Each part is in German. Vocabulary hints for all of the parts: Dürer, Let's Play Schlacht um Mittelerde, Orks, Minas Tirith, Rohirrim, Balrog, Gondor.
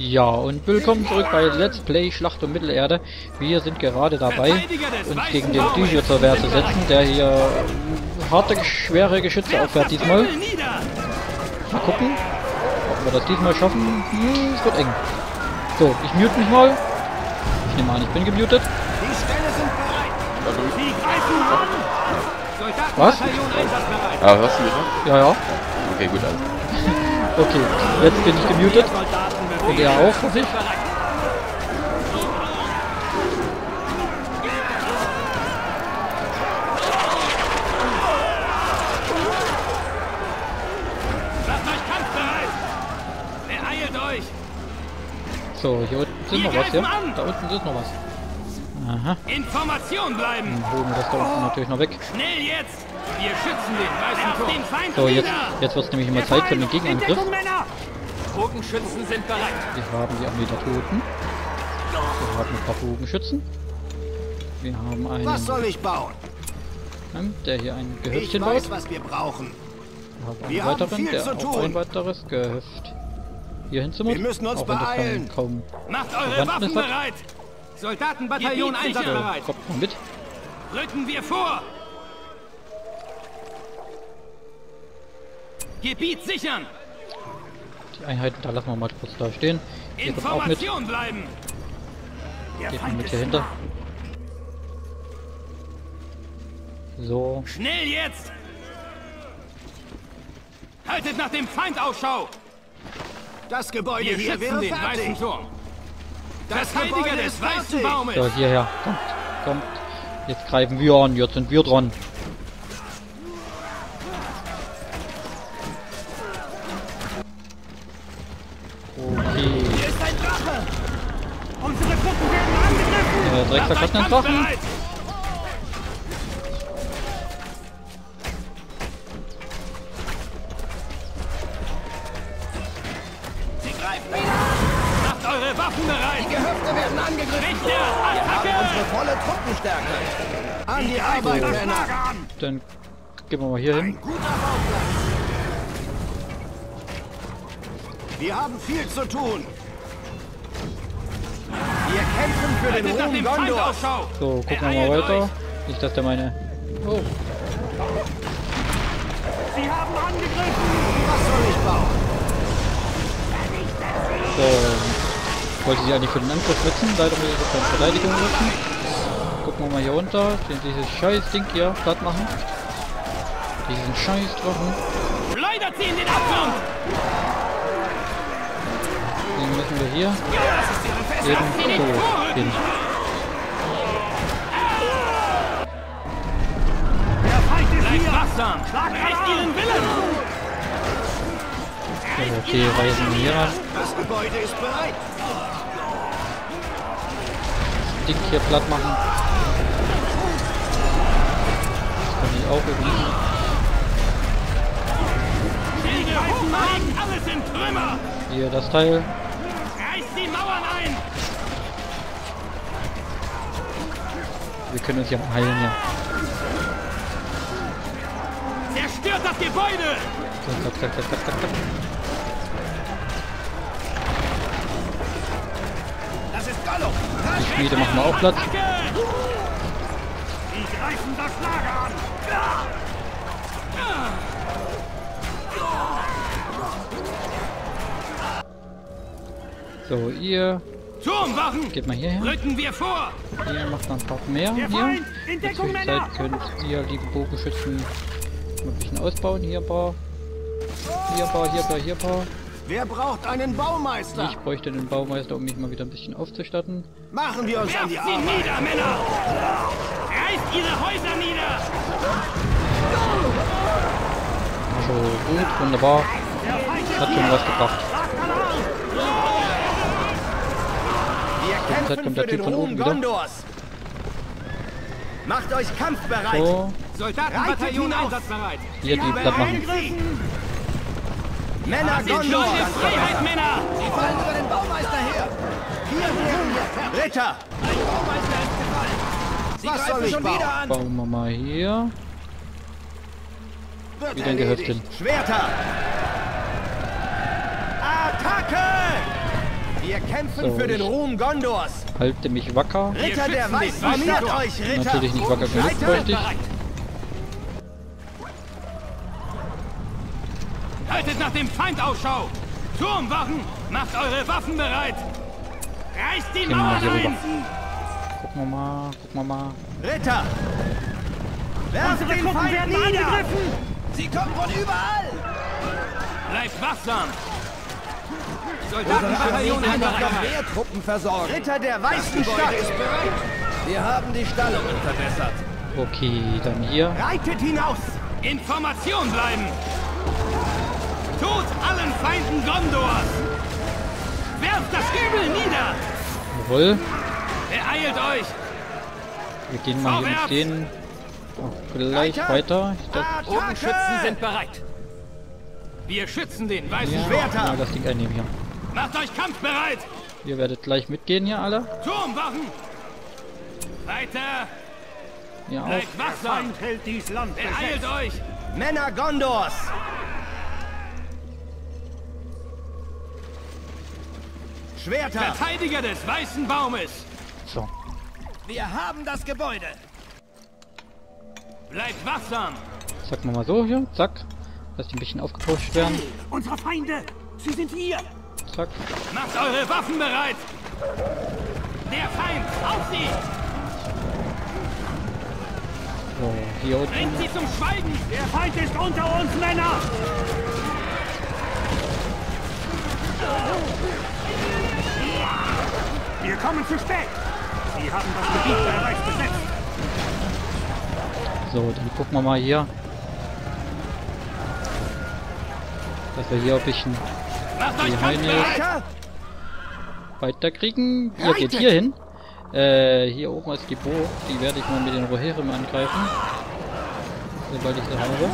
Ja, und willkommen zurück bei Let's Play Schlacht um Mittelerde. Wir sind gerade dabei, uns gegen den Dürer zur Wehr zu setzen, der hier harte, schwere Geschütze aufwehrt diesmal. Mal gucken, ob wir das diesmal schaffen. Es wird eng. So, ich mute mich mal. Ich nehme an, ich bin gemutet. Was? Ja, hörst du mich noch? Ja, ja. Okay, gut, also. Okay, jetzt bin ich gemutet. Und er auch, was ich? So, hier unten sind noch was, ja? Da unten ist noch was. Aha. Information bleiben. Dann holen wir das da unten natürlich noch weg. Schnell jetzt! Wir schützen den weißen Turm. So, jetzt wird es nämlich immer Zeit für den Gegenangriff. Bogenschützen sind bereit. Wir haben die Armee der Toten. Wir haben ein paar Bogenschützen. Wir haben einen. Was soll ich bauen? Der hier ein Gehöftchen baut. Ich weiß, was wir brauchen. Wir haben einen weiteren, der auch ein weiteres Gehöft hier hinzumacht. Wir müssen uns beeilen. Kaum macht eure Waffen bereit. Soldatenbataillon einsatzbereit. Kommt mal mit. Rücken wir vor. Gebiet sichern. Die Einheiten, da lassen wir mal kurz da stehen. Geht auch mit. Geht mal mit hier hinter. So. Schnell jetzt! Haltet nach dem Feind Ausschau! Das Gebäude wir hier schützen den weißen Turm. Das Heiliger des weißen Baumes. So, hierher. Kommt, kommt. Jetzt greifen wir an. Jetzt sind wir dran. Direkt verkauft einen Drachen. Sie greifen wieder. Macht eure Waffen bereit. Die Gehöfte werden angegriffen. Wir haben unsere volle Truppenstärke. An die Arbeit, Männer. Dann gehen wir mal hier hin. Wir haben viel zu tun. Wir kämpfen für den Ruhm Gondor. So, gucken wir mal weiter. Nicht, dass der meine... Oh. Sie haben angegriffen. Was soll ich bauen? So. Ich wollte sie eigentlich für den Angriff nutzen. Leider muss ich das für Verteidigung nutzen. Gucken wir mal hier runter. Dieses scheiß Ding hier platt machen. Diesen scheiß Drachen. Schleudert sie in den Abgrund! Den müssen wir hier... Eben so hin. Okay, reisen wir hier an. Das Gebäude ist bereit. Das Ding hier platt machen. Das kann ich auch irgendwie. Hier das Teil. Die Mauern ein! Wir können uns ja heilen, ja. Zerstört das Gebäude! Zack, zack, zack, zack, zack, zack. Das ist Gallo! Die Schmiede machen wir auch Platz. Die greifen das Lager an! So, ihr geht mal hierher. Ihr macht noch ein paar mehr hier. In der Zeit könnt ihr, liebe Bogenschützen, ein bisschen ausbauen. Hier ein paar. Hier ein paar, hier ein paar, hier ein paar. Wer braucht einen Baumeister? Ich bräuchte einen Baumeister, um mich mal wieder ein bisschen aufzustatten. Machen wir uns an die Arbeit. Werft sie nieder, Männer! Reißt ihre Häuser nieder! So, gut, wunderbar. Hat schon was gebracht. Zeit kommt der Typ von oben wieder. Macht euch kampfbereit. So. Soldatenbataillon einsatzbereit. Hier die platt machen. Männer Gondor, Freiheit, Männer. Sie fallen über den Baumeister her. Hier Ritter. Ein Baumeister ist gefallen. Sie was soll ich schon wieder an? Bauen wir mal hier. Wieder ein Gehöftchen. Schwerter. Attacke! Wir kämpfen für den Ruhm Gondors. Halte mich wacker. Ritter der Weiß, formiert euch, Ritter. Natürlich nicht wacker genug, bräuchte ich. Haltet nach dem Feind Ausschau. Turmwachen, macht eure Waffen bereit. Reißt die Mauer ein. Gucken wir mal, Ritter! Werft den Feind nieder! Sie kommen von überall! Bleibt wachsam! Soldatenbataillon einbereit! Wehrtruppen versorgen! Ritter der weißen Stadt ist bereit! Wir haben die Stallungen verbessert! Okay, dann hier. Reitet hinaus! Information bleiben! Tod allen Feinden Gondors! Werft das Übel nieder! Jawohl! Beeilt euch! Wir gehen mal hier mit denen auch gleich weiter. Bogenschützen sind bereit. Wir schützen den weißen Schwerter. Mal das Ding einnehmen hier. Macht euch kampfbereit! Ihr werdet gleich mitgehen hier alle. Turmwachen! Weiter! Ja, auch. Wasser hält dies Land. Beeilt euch! Männer Gondors! Schwerter! Verteidiger des weißen Baumes! So. Wir haben das Gebäude. Bleibt wachsam. Zack, machen wir mal so hier. Zack. Lass die ein bisschen aufgepostet werden. Unsere Feinde, sie sind hier. Zack. Macht eure Waffen bereit. Der Feind, auf sie. So, hier unten. Bringt sie zum Schweigen. Der Feind ist unter uns, Männer. Wir kommen zu spät. Die haben das Gebiet bereits besetzt. So, dann gucken wir mal hier. Dass wir hier ein bisschen die Heine weiterkriegen. Ihr geht hier hin. Hier oben ist die Burg. Die werde ich mal mit den Rohirrim angreifen. Sobald ich sie habe.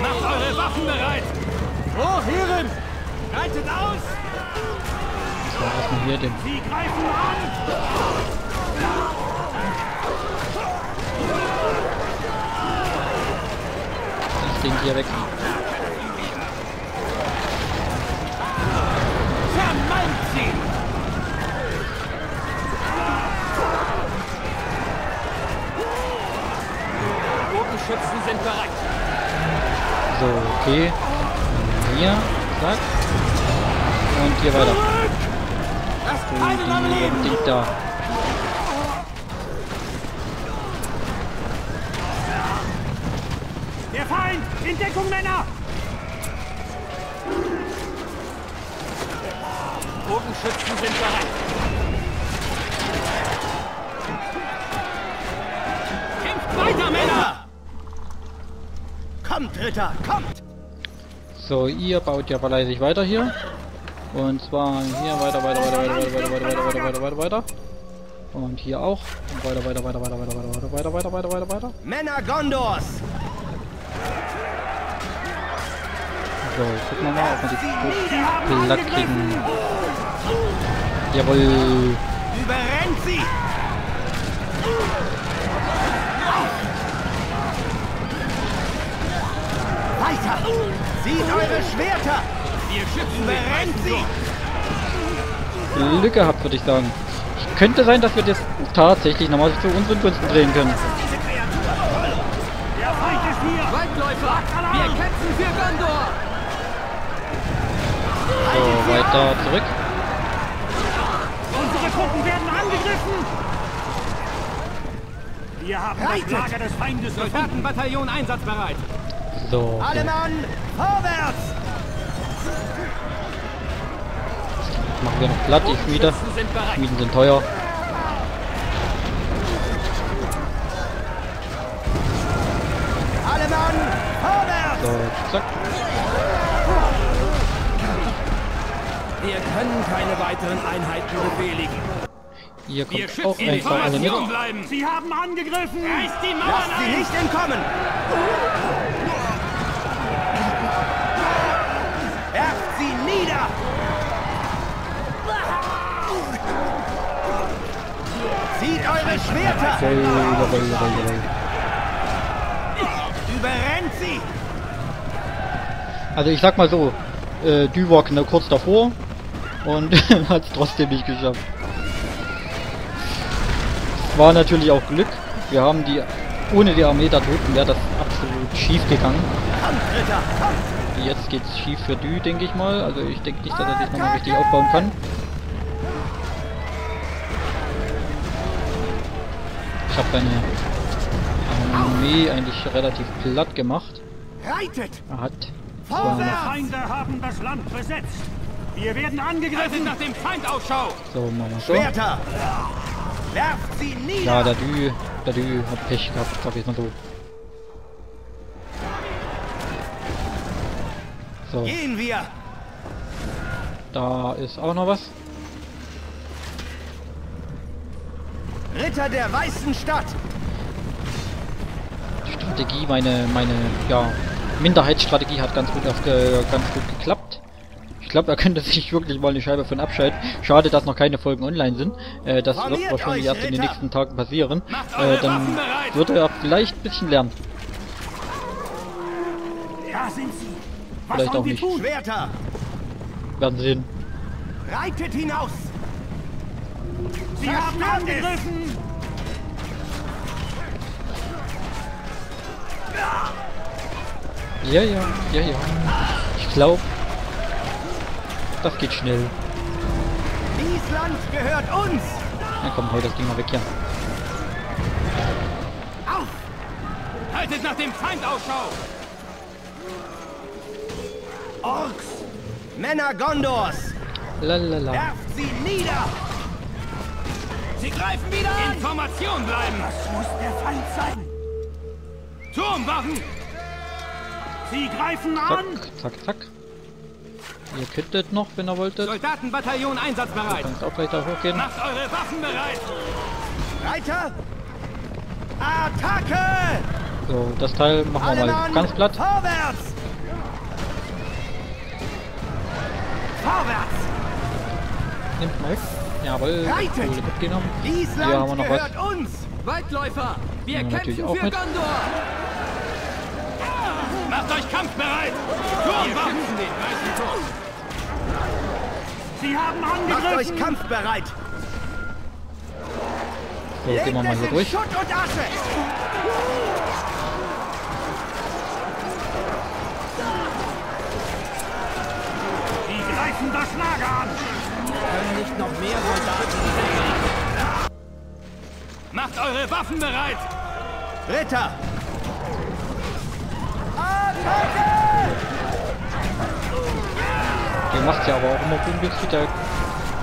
Macht eure Waffen bereit! Rohirrim! Reitet aus! So, erstmal hier den. Sie greifen an! Das Ding hier weg. Vermannt sie! Bogenschützen sind bereit. So, okay. Hier, zack. Und hier weiter. Die da. Der Feind! In Deckung, Männer! Bogenschützen sind bereit. Kämpft weiter, Männer! Kommt, Ritter, kommt! So, ihr baut ja fleißig weiter hier. Und zwar hier weiter. Und hier auch. Und weiter. Männer Gondors! So, gucken wir mal, ob wir die Plack kriegen. Jawohl! Überrennt sie! Weiter! Zieht eure Schwerter! Ihr schützt sie! Glück gehabt, würde ich sagen. Könnte sein, dass wir das tatsächlich nochmal zu unseren Gunsten drehen können. Der Feind ist hier! Waldläufer! Wir kämpfen für Gondor! So, weiter zurück. Unsere Truppen werden angegriffen! Wir haben das Lager des Feindes. Soldatenbataillon einsatzbereit! So. Alle Mann, vorwärts! Machen wir noch platt, die Schmiede. Schmieden sind teuer. Alle Mann, vorwärts! So, zack. Wir können keine weiteren Einheiten befehligen. Ihr kommt auch einfach alle mit. Sie haben angegriffen! Reißt die Mauern ein! Lasst sie nicht entkommen! Werft sie nieder! Zieht eure Schwerter! Überrennt sie! Also ich sag mal so, Düwok ne, kurz davor und hat es trotzdem nicht geschafft. Es war natürlich auch Glück. Wir haben die, ohne die Armee da drüben wäre das absolut schief gegangen. Jetzt geht's schief für Dü, denke ich mal. Also ich denke nicht, dass er sich nochmal richtig aufbauen kann. Ich habe deine Armee eigentlich relativ platt gemacht. Er hat Feinde haben das Land besetzt. Wir werden angegriffen, nach dem Feind Ausschau. So, machen wir so. Schwerter. Werft sie nieder. Ja, der Dü hat Pech gehabt, sag ich mal so. So. Gehen wir. Da ist auch noch was. Ritter der weißen Stadt. Die Strategie, meine ja, Minderheitsstrategie hat ganz gut geklappt. Ich glaube, er könnte sich wirklich mal eine Scheibe von abschalten. Schade, dass noch keine Folgen online sind. Das wird wahrscheinlich erst in den nächsten Tagen passieren. Dann wird er vielleicht ein bisschen lernen. Da sind sie. Vielleicht auch nicht. Werden sehen. Reitet hinaus! Sie haben angegriffen! Ja. Ich glaube, das geht schnell. Dieses Land gehört uns! Na komm, hau das Ding mal weg, ja. Auf! Haltet nach dem Feind Ausschau! Orks! Männer Gondors! Lalala. Werft sie nieder! Sie greifen wieder an! Information bleiben! Das muss der Feind sein! Turmwachen! Sie greifen an! Zack. Ihr könntet noch, wenn ihr wolltet. Soldatenbataillon einsatzbereit! Kannst auch gleich da hochgehen. Macht eure Waffen bereit! Reiter! Attacke! So, das Teil machen wir mal ganz platt. Vorwärts! Vorwärts! Nimmt mal weg. Jawohl. Wurde mitgenommen. Hier haben wir noch was. Waldläufer! Wir kämpfen für Gondor! Macht euch kampfbereit! Turmwachen! Sie haben angegriffen! Macht euch kampfbereit! So, gehen wir mal hier durch. Schutt und Asche! Sie greifen das Lager an! Können nicht noch mehr Soldaten sehen! Macht eure Waffen bereit! Ritter! Der macht ja aber auch immer unglücklich, der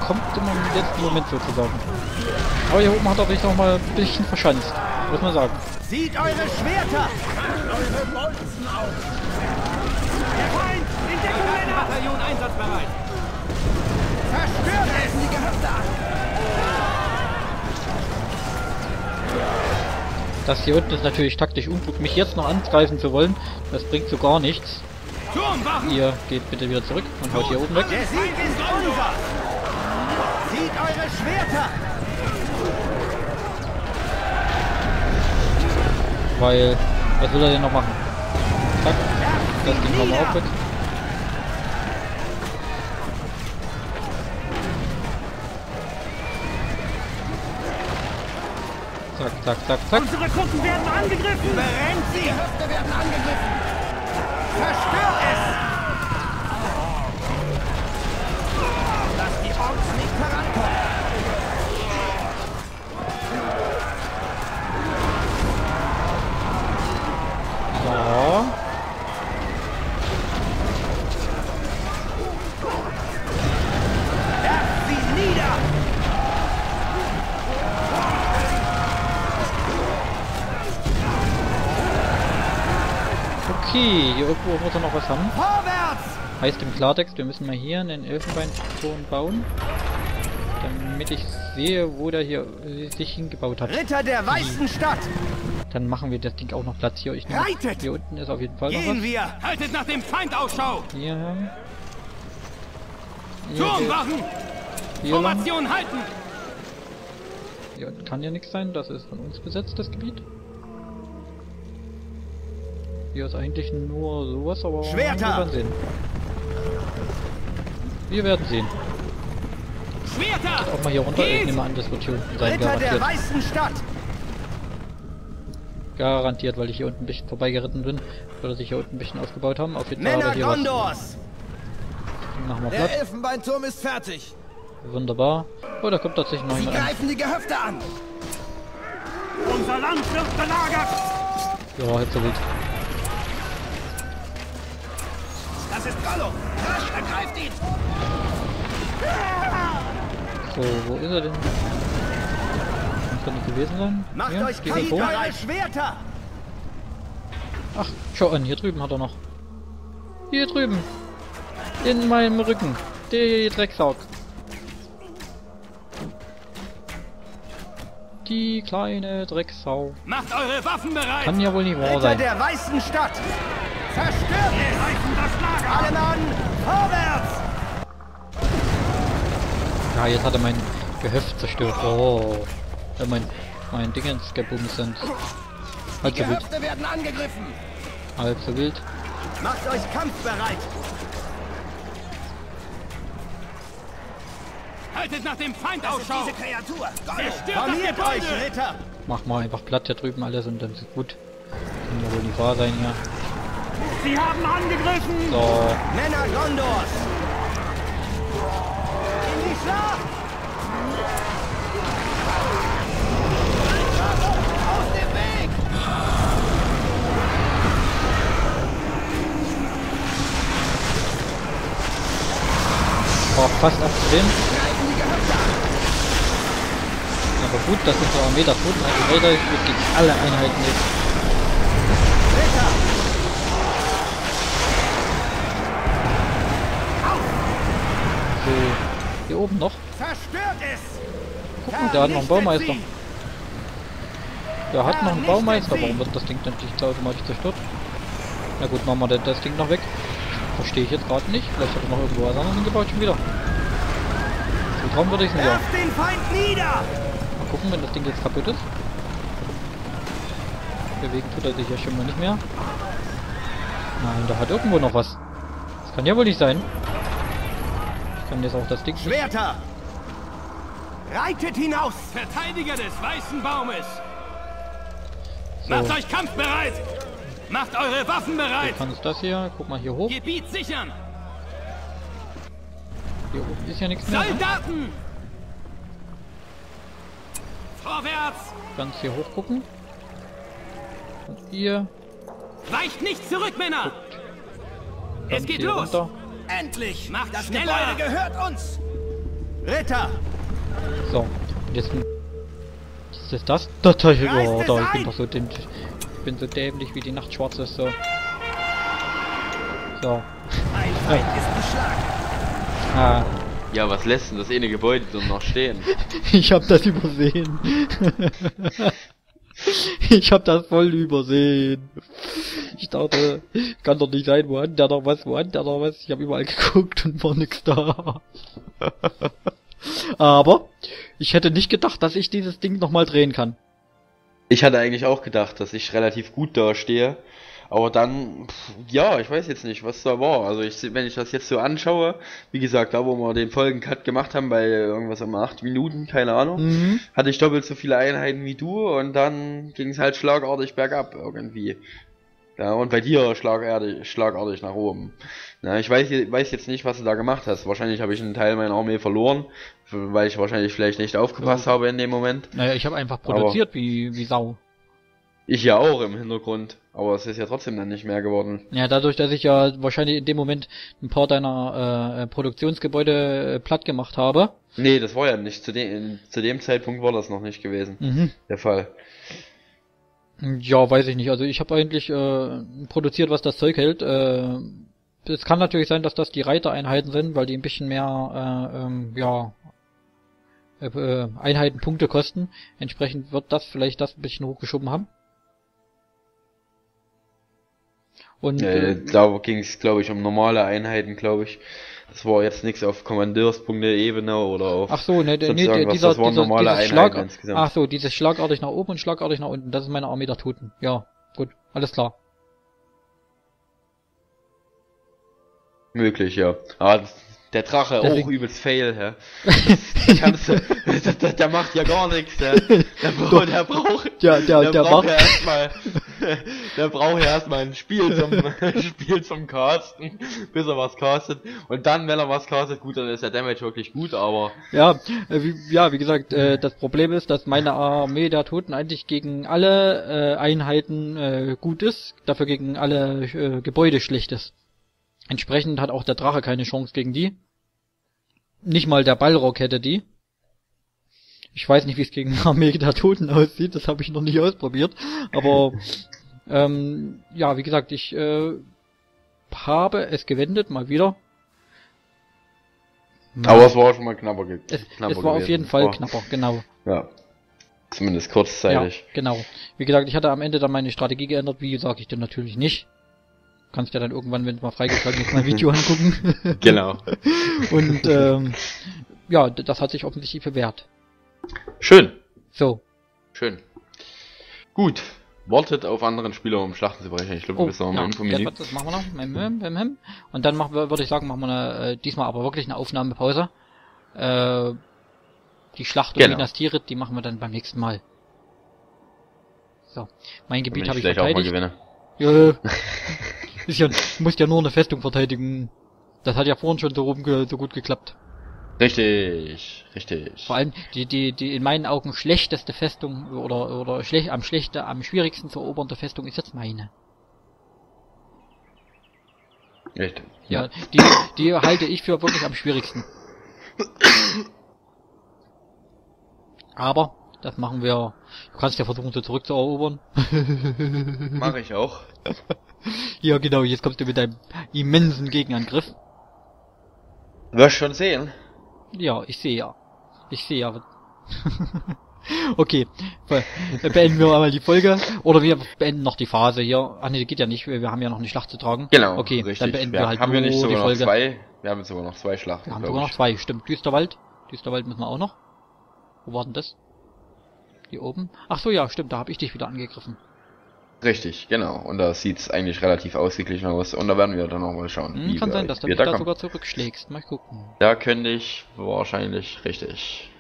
kommt immer im letzten Moment sozusagen. Aber hier oben hat er sich noch mal ein bisschen verschanzt, muss man sagen. Sieht eure Schwerter! Eure Bolzen auf! Der Feind! In Deckung! Bataillon einsatzbereit! Zerstört es! Die Gehöfte an! Das hier unten ist natürlich taktisch unklug, mich jetzt noch angreifen zu wollen. Das bringt so gar nichts. Ihr geht bitte wieder zurück und haut hier oben weg. Der Sieg ist unser! Zieht eure Schwerter! Weil, was will er denn noch machen? Zack, das Ding haben wir auch weg. Zack. Unsere Truppen werden angegriffen! Brennt sie! Die Hüfte werden angegriffen! Zerstört es! Dass die Orks nicht herankommen! Ja. Werft sie nieder! Okay, hier irgendwo muss er noch was haben. Vorwärts! Heißt im Klartext, wir müssen mal hier einen Elfenbeinturm bauen, damit ich sehe, wo der hier sich hingebaut hat. Ritter der weißen Stadt! Dann machen wir das Ding auch noch Platz hier. Ich nehme, hier unten ist auf jeden Fall noch was. Wir. Haltet nach dem Feind Ausschau! Hier haben. Turmwachen! Formation halten! Hier unten kann ja nichts sein, das ist von uns besetzt, das Gebiet. Hier ist eigentlich nur sowas, aber Schwerter! Sehen. Wir werden sehen. Auch mal hier runter. Ich nehme an, das wird hier unten sein. Garantiert. Garantiert, weil ich hier unten ein bisschen vorbeigeritten bin. Oder sich hier unten ein bisschen aufgebaut haben. Auf jeden Fall aber hier was. Machen wir Platz. Der Elfenbeinturm ist fertig. Wunderbar. Oh, da kommt tatsächlich noch jemand. Sie greifen die Gehöfte an. Unser Land wird belagert. Ja, jetzt so gut. Das ist Gallo. Rasch, ergreift ihn. So, wo ist er denn? Das kann nicht gewesen sein. Macht hier, euch keine Schwerter. Ach, schau an, hier drüben hat er noch. Hier drüben. In meinem Rücken. Die Drecksaug. Die kleine Drecksau. Macht eure Waffen bereit. Kann ja wohl nicht wahr sein. Der weißen Stadt. Zerstört das Lager. Alle Mann, vorwärts. Ja, jetzt hat er mein Gehöft zerstört. Oh. Mein Dingens gebumsend. Halb so wild. Die Gehöfte werden angegriffen. Halb so wild. Macht euch kampfbereit. Haltet nach dem Feind Ausschau! Verniert euch, Ritter! Mach mal einfach platt hier drüben alles und dann ist gut. Kann ja wohl nicht wahr sein hier. Sie haben angegriffen! So. Männer Gondors! In die Schlacht! Aus dem Weg! Oh, fast abgesehen. Aber gut, dass unsere Armee da tot ist. Also weiter wird gegen alle Einheiten jetzt. So, hier oben noch. Gucken, der hat noch einen Baumeister. Der hat noch einen Baumeister. Warum wird das Ding dann nicht automatisch zerstört? Na gut, machen wir das Ding noch weg. Verstehe ich jetzt gerade nicht. Vielleicht hat er noch irgendwo was anderes gebaut schon wieder. So trauen würde ich es nicht. Werft den Feind nieder! Mal gucken, wenn das Ding jetzt kaputt ist. Bewegen tut er sich ja schon mal nicht mehr. Nein, da hat irgendwo noch was. Das kann ja wohl nicht sein. Ich kann jetzt auch das Ding... Schwerter! Reitet hinaus! Verteidiger des weißen Baumes! So. Macht euch kampfbereit! Macht eure Waffen bereit! Kann es das hier? Guck mal hier hoch. Gebiet sichern! Hier oben ist ja nichts mehr. Soldaten! Ne? Vorwärts! Ganz hier hoch gucken. Und ihr. Weicht nicht zurück, Männer! Es geht los! Runter. Endlich! Macht das schneller! Das Gebäude gehört uns! Ritter! So, und jetzt. Das ist das? Das ist oh, da. Ich bin doch so dämlich. Ich bin so dämlich wie die Nacht schwarz ist. So. So. Ein Feind ist geschlagen. Ah. Ja, was lässt denn das eine Gebäude so noch stehen? Ich hab das übersehen. Ich hab das voll übersehen. Ich dachte, kann doch nicht sein, wo hat der noch was? Ich hab überall geguckt und war nix da. Aber ich hätte nicht gedacht, dass ich dieses Ding nochmal drehen kann. Ich hatte eigentlich auch gedacht, dass ich relativ gut dastehe. Aber dann, ja, ich weiß jetzt nicht, was da war. Also wenn ich das jetzt so anschaue, wie gesagt, da wo wir den Folgencut gemacht haben, bei irgendwas um 8 Minuten, keine Ahnung, hatte ich doppelt so viele Einheiten wie du und dann ging es halt schlagartig bergab irgendwie. Ja, und bei dir schlagartig nach oben. Na, ich weiß jetzt nicht, was du da gemacht hast. Wahrscheinlich habe ich einen Teil meiner Armee verloren, weil ich wahrscheinlich vielleicht nicht aufgepasst habe in dem Moment. Naja, ich habe einfach produziert wie Sau. Ich ja auch im Hintergrund, aber es ist ja trotzdem dann nicht mehr geworden. Ja, dadurch, dass ich ja wahrscheinlich in dem Moment ein paar deiner Produktionsgebäude platt gemacht habe. Nee, das war ja nicht. Zu dem Zeitpunkt war das noch nicht gewesen, der Fall. Ja, weiß ich nicht. Also ich habe eigentlich produziert, was das Zeug hält. Es kann natürlich sein, dass das die Reitereinheiten sind, weil die ein bisschen mehr, Einheiten Punkte kosten. Entsprechend wird das vielleicht ein bisschen hochgeschoben haben. Und da ging es, glaube ich, um normale Einheiten, glaube ich. Das war jetzt nichts auf Kommandeurspunkte-Ebene oder auf... Ach so, ne, dieses schlagartig nach oben und schlagartig nach unten. Das ist meine Armee der Toten. Ja, gut, alles klar. Möglich, ja. Ah, Der Drache, auch übelst fail, hä? Der macht ja gar nichts, hä? Der braucht ja erstmal ein Spiel zum Casten, bis er was castet. Und dann, wenn er was castet, gut, dann ist der Damage wirklich gut, aber... Ja, wie gesagt, das Problem ist, dass meine Armee der Toten eigentlich gegen alle Einheiten gut ist, dafür gegen alle Gebäude schlecht ist. Entsprechend hat auch der Drache keine Chance gegen die. Nicht mal der Balrog hätte die. Ich weiß nicht, wie es gegen Armee der Toten aussieht, das habe ich noch nicht ausprobiert. Aber ja, wie gesagt, ich habe es gewendet, mal wieder. Aber es war auch schon mal knapper gewesen. Es war auf jeden Fall knapper, genau. Ja, zumindest kurzzeitig. Ja, genau. Wie gesagt, ich hatte am Ende dann meine Strategie geändert, wie sage ich denn natürlich nicht. Kannst ja dann irgendwann, wenn es mal freigeschaltet ist, mein Video angucken. Genau. Und ja, das hat sich offensichtlich bewährt. Schön. So. Schön. Gut. Wartet auf anderen Spieler, um Schlachten zu berechnen. Ich glaube, wir müssen noch mal informieren. Das machen wir noch. Und dann machen wir, würde ich sagen, machen wir eine, diesmal aber wirklich eine Aufnahmepause. Die Schlacht um Minas Tirith, die machen wir dann beim nächsten Mal. So. Mein Gebiet habe ich verteidigt. Vielleicht auch mal gewinne. Ist ja, muss ja nur eine Festung verteidigen. Das hat ja vorhin schon so gut geklappt. Richtig, richtig. Vor allem die in meinen Augen schlechteste Festung oder am schwierigsten zu erobernde Festung ist jetzt meine. Richtig. Ja, die halte ich für wirklich am schwierigsten. Aber das machen wir. Du kannst ja versuchen, sie zurückzuerobern. Mache ich auch. Ja, genau, jetzt kommst du mit deinem immensen Gegenangriff. Wirst schon sehen. Ja, ich sehe ja. Ich sehe ja. Okay, beenden wir mal die Folge. Oder wir beenden noch die Phase hier. Ach ne, geht ja nicht, wir haben ja noch eine Schlacht zu tragen. Genau, okay, richtig. Dann beenden wir halt haben wir nicht sogar die Folge. Noch zwei? Wir haben jetzt sogar noch zwei Schlachten. Wir haben sogar noch zwei, stimmt. Düsterwald müssen wir auch noch. Wo war denn das? Hier oben? Ach so, ja, stimmt, da habe ich dich wieder angegriffen. Richtig, genau. Und da sieht's eigentlich relativ ausgeglichen aus. Und da werden wir dann nochmal schauen. Wie kann sein, dass du da sogar zurückschlägst. Mal gucken. Da könnte ich wahrscheinlich richtig.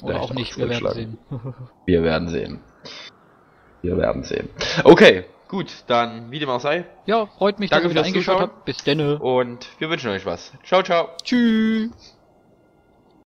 Oder auch nicht. Wir werden sehen. Wir werden sehen. Wir werden sehen. Okay, gut. Dann wie dem auch sei. Ja, freut mich, dass ihr wieder eingeschaut habt. Bis denne. Und wir wünschen euch was. Ciao, ciao. Tschüss.